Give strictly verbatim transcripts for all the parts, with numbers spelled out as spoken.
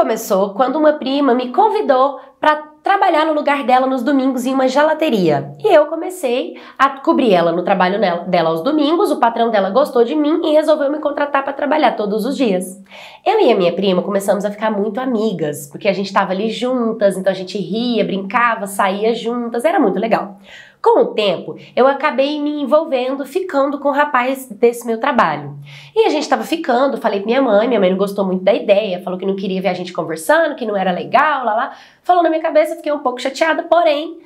começou quando uma prima me convidou para trabalhar no lugar dela nos domingos em uma gelateria. E eu comecei a cobrir ela no trabalho dela aos domingos, o patrão dela gostou de mim e resolveu me contratar para trabalhar todos os dias. Eu e a minha prima começamos a ficar muito amigas, porque a gente estava ali juntas, então a gente ria, brincava, saía juntas, era muito legal. Com o tempo, eu acabei me envolvendo, ficando com o rapaz desse meu trabalho. E a gente estava ficando, falei pra minha mãe, minha mãe não gostou muito da ideia, falou que não queria ver a gente conversando, que não era legal, lá lá. Falou na minha cabeça, fiquei um pouco chateada, porém,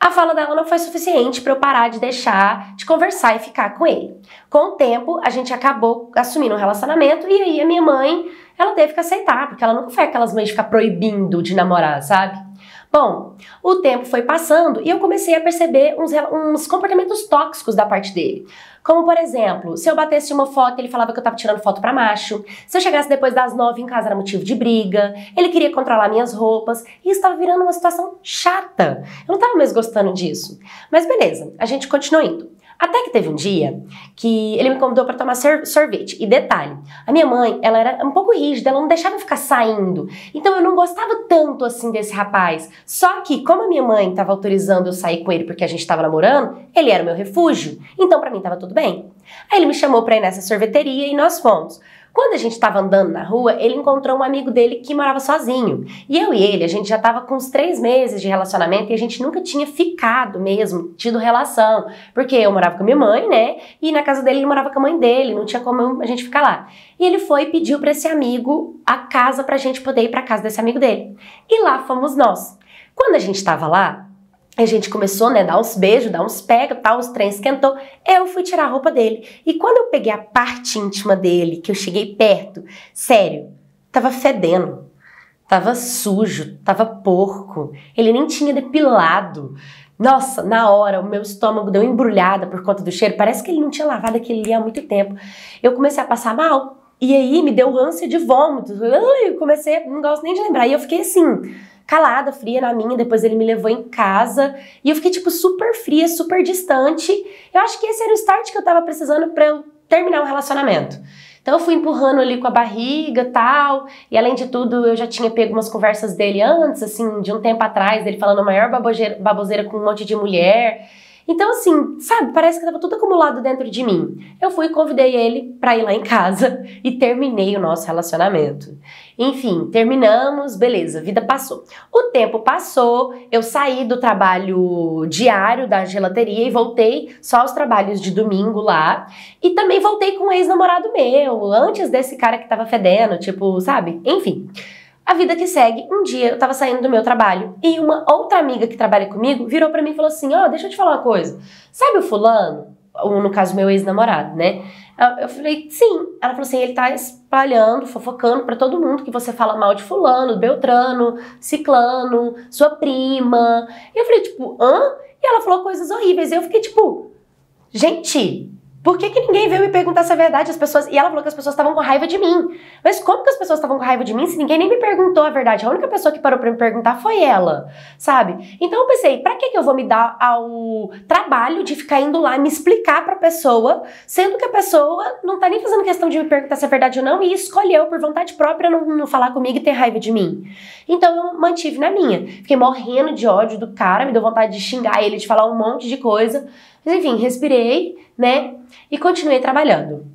a fala dela não foi suficiente para eu parar de deixar de conversar e ficar com ele. Com o tempo, a gente acabou assumindo um relacionamento e aí a minha mãe, ela teve que aceitar, porque ela nunca foi aquelas mães de ficar proibindo de namorar, sabe? Bom, o tempo foi passando e eu comecei a perceber uns, uns comportamentos tóxicos da parte dele. Como, por exemplo, se eu batesse uma foto, ele falava que eu tava tirando foto pra macho. Se eu chegasse depois das nove em casa, era motivo de briga. Ele queria controlar minhas roupas. E isso tava virando uma situação chata. Eu não tava mais gostando disso. Mas beleza, a gente continuou indo. Até que teve um dia que ele me convidou para tomar sorvete. E detalhe, a minha mãe, ela era um pouco rígida, ela não deixava eu ficar saindo. Então eu não gostava tanto assim desse rapaz. Só que como a minha mãe estava autorizando eu sair com ele porque a gente estava namorando, ele era o meu refúgio. Então para mim estava tudo bem. Aí ele me chamou para ir nessa sorveteria e nós fomos. Quando a gente estava andando na rua, ele encontrou um amigo dele que morava sozinho. E eu e ele, a gente já estava com uns três meses de relacionamento e a gente nunca tinha ficado mesmo, tido relação. Porque eu morava com a minha mãe, né? E na casa dele ele morava com a mãe dele, não tinha como a gente ficar lá. E ele foi e pediu para esse amigo a casa para a gente poder ir para a casa desse amigo dele. E lá fomos nós. Quando a gente estava lá, a gente começou, né, dar uns beijos, dar uns pega, tal, os trem esquentou. Eu fui tirar a roupa dele. E quando eu peguei a parte íntima dele, que eu cheguei perto, sério, tava fedendo, tava sujo, tava porco. Ele nem tinha depilado. Nossa, na hora, o meu estômago deu embrulhada por conta do cheiro. Parece que ele não tinha lavado aquele ali há muito tempo. Eu comecei a passar mal. E aí me deu ânsia de vômitos. Eu comecei, não gosto nem de lembrar. E eu fiquei assim, calada, fria na minha. Depois ele me levou em casa. E eu fiquei, tipo, super fria, super distante. Eu acho que esse era o start que eu tava precisando pra eu terminar um relacionamento. Então eu fui empurrando ali com a barriga e tal. E além de tudo, eu já tinha pego umas conversas dele antes, assim, de um tempo atrás. Dele falando a maior baboseira, baboseira com um monte de mulher. Então assim, sabe, parece que tava tudo acumulado dentro de mim. Eu fui e convidei ele pra ir lá em casa e terminei o nosso relacionamento. Enfim, terminamos, beleza, a vida passou. O tempo passou, eu saí do trabalho diário da gelateria e voltei só aos trabalhos de domingo lá. E também voltei com um ex-namorado meu, antes desse cara que tava fedendo, tipo, sabe? Enfim. A vida que segue, um dia eu tava saindo do meu trabalho e uma outra amiga que trabalha comigo virou pra mim e falou assim, ó, oh, deixa eu te falar uma coisa, sabe o fulano? Ou no caso meu ex-namorado, né? Eu falei, sim. Ela falou assim, ele tá espalhando, fofocando pra todo mundo que você fala mal de fulano, beltrano, ciclano, sua prima. E eu falei, tipo, hã? E ela falou coisas horríveis e eu fiquei tipo, gente... Por que que ninguém veio me perguntar essa verdade? As pessoas... E ela falou que as pessoas estavam com raiva de mim. Mas como que as pessoas estavam com raiva de mim se ninguém nem me perguntou a verdade? A única pessoa que parou pra me perguntar foi ela, sabe? Então eu pensei, pra que que eu vou me dar ao trabalho de ficar indo lá e me explicar pra pessoa, sendo que a pessoa não tá nem fazendo questão de me perguntar se é verdade ou não e escolheu por vontade própria não, não falar comigo e ter raiva de mim. Então eu mantive na minha. Fiquei morrendo de ódio do cara, me deu vontade de xingar ele, de falar um monte de coisa. Mas enfim, respirei, né? E continuei trabalhando.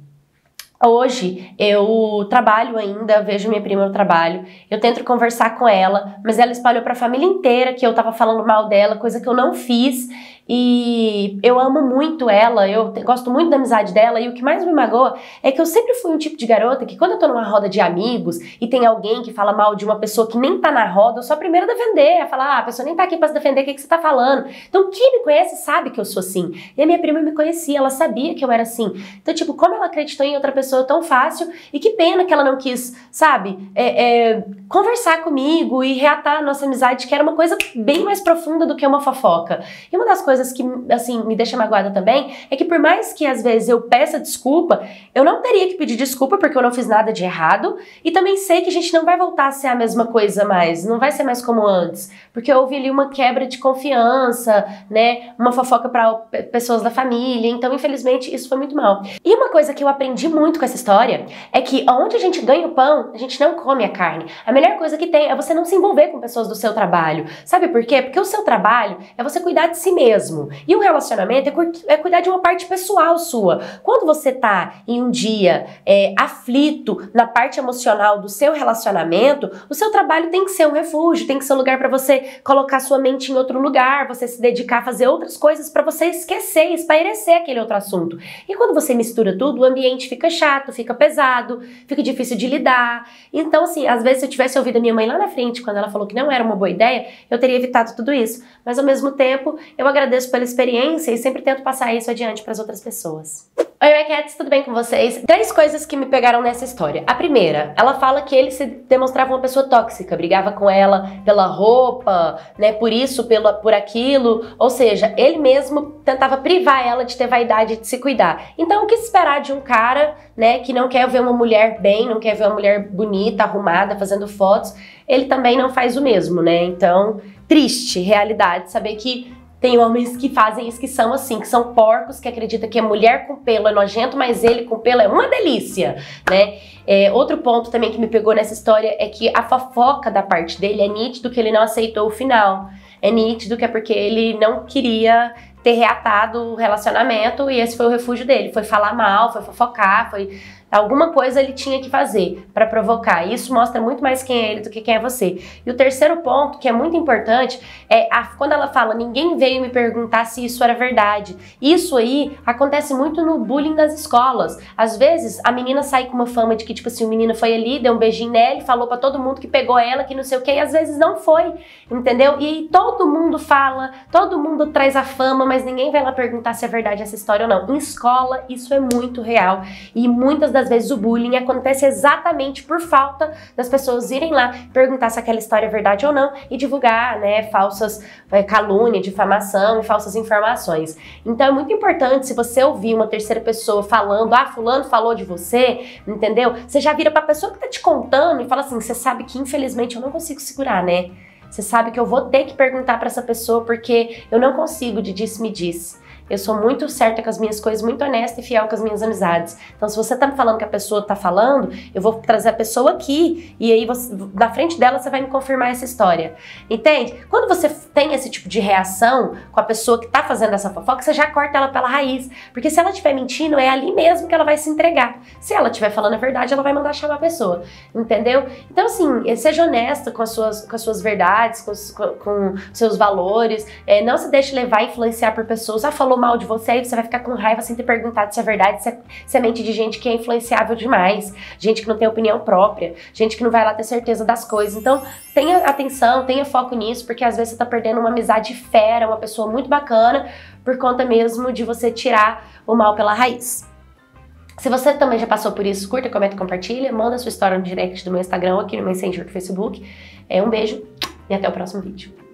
Hoje eu trabalho ainda, vejo minha prima no trabalho, eu tento conversar com ela, mas ela espalhou pra família inteira que eu tava falando mal dela, coisa que eu não fiz. E eu amo muito ela, eu gosto muito da amizade dela e o que mais me magoa é que eu sempre fui um tipo de garota que quando eu tô numa roda de amigos e tem alguém que fala mal de uma pessoa que nem tá na roda, eu sou a primeira a defender, a falar, ah, a pessoa nem tá aqui pra se defender, o que, é que você tá falando? Então quem me conhece sabe que eu sou assim. E a minha prima me conhecia, ela sabia que eu era assim. Então tipo, como ela acreditou em outra pessoa tão fácil e que pena que ela não quis, sabe, é, é, conversar comigo e reatar a nossa amizade, que era uma coisa bem mais profunda do que uma fofoca. E uma das coisas coisas que, assim, me deixa magoada também é que, por mais que às vezes eu peça desculpa, eu não teria que pedir desculpa porque eu não fiz nada de errado, e também sei que a gente não vai voltar a ser a mesma coisa mais, não vai ser mais como antes, porque houve ali uma quebra de confiança, né, uma fofoca para pessoas da família, então infelizmente isso foi muito mal. E uma coisa que eu aprendi muito com essa história é que onde a gente ganha o pão, a gente não come a carne. A melhor coisa que tem é você não se envolver com pessoas do seu trabalho. Sabe por quê? Porque o seu trabalho é você cuidar de si mesmo. E o relacionamento é, cu é cuidar de uma parte pessoal sua. Quando você tá em um dia é, aflito na parte emocional do seu relacionamento, o seu trabalho tem que ser um refúgio, tem que ser um lugar para você colocar sua mente em outro lugar, você se dedicar a fazer outras coisas para você esquecer, espairecer aquele outro assunto. E quando você mistura tudo, o ambiente fica chato, fica pesado, fica difícil de lidar. Então, assim, às vezes se eu tivesse ouvido a minha mãe lá na frente, quando ela falou que não era uma boa ideia, eu teria evitado tudo isso. Mas, ao mesmo tempo, eu agradeço pela experiência e sempre tento passar isso adiante para as outras pessoas. Oi, My Cats, tudo bem com vocês? Três coisas que me pegaram nessa história. A primeira, ela fala que ele se demonstrava uma pessoa tóxica, brigava com ela pela roupa, né, por isso, pela, por aquilo, ou seja, ele mesmo tentava privar ela de ter vaidade, de se cuidar. Então, o que esperar de um cara, né, que não quer ver uma mulher bem, não quer ver uma mulher bonita, arrumada, fazendo fotos, ele também não faz o mesmo, né? Então, triste realidade, saber que tem homens que fazem isso, que são assim, que são porcos, que acreditam que a mulher com pelo é nojento, mas ele com pelo é uma delícia, né? É, outro ponto também que me pegou nessa história é que a fofoca da parte dele é nítido que ele não aceitou o final. É nítido que é porque ele não queria ter reatado o relacionamento e esse foi o refúgio dele. Foi falar mal, foi fofocar, foi... Alguma coisa ele tinha que fazer para provocar. E isso mostra muito mais quem é ele do que quem é você. E o terceiro ponto, que é muito importante, é a, quando ela fala, ninguém veio me perguntar se isso era verdade. Isso aí acontece muito no bullying das escolas. Às vezes, a menina sai com uma fama de que, tipo assim, o menino foi ali, deu um beijinho nele, falou para todo mundo que pegou ela, que não sei o que, e às vezes não foi, entendeu? E aí todo mundo fala, todo mundo traz a fama, mas ninguém vai lá perguntar se é verdade essa história ou não. Em escola, isso é muito real. E muitas das às vezes o bullying acontece exatamente por falta das pessoas irem lá perguntar se aquela história é verdade ou não e divulgar, né, falsas é, calúnia, difamação e falsas informações. Então é muito importante, se você ouvir uma terceira pessoa falando, ah, fulano falou de você, entendeu? Você já vira pra pessoa que tá te contando e fala assim, você sabe que infelizmente eu não consigo segurar, né? Você sabe que eu vou ter que perguntar pra essa pessoa porque eu não consigo de disse me disse. Eu sou muito certa com as minhas coisas, muito honesta e fiel com as minhas amizades. Então, se você tá me falando que a pessoa tá falando, eu vou trazer a pessoa aqui e aí você, na frente dela você vai me confirmar essa história. Entende? Quando você tem esse tipo de reação com a pessoa que tá fazendo essa fofoca, você já corta ela pela raiz. Porque se ela estiver mentindo, é ali mesmo que ela vai se entregar. Se ela estiver falando a verdade, ela vai mandar chamar a pessoa. Entendeu? Então, assim, seja honesta com as suas, com as suas verdades, com os com, com seus valores. É, não se deixe levar e influenciar por pessoas. Ah, falou mal de você, aí você vai ficar com raiva sem ter perguntado se é verdade, se é, se é mente de gente que é influenciável demais, gente que não tem opinião própria, gente que não vai lá ter certeza das coisas. Então, tenha atenção, tenha foco nisso, porque às vezes você tá perdendo uma amizade fera, uma pessoa muito bacana, por conta mesmo de você tirar o mal pela raiz. Se você também já passou por isso, curta, comenta, compartilha, manda sua história no direct do meu Instagram, aqui no Messenger do Facebook. É, um beijo e até o próximo vídeo.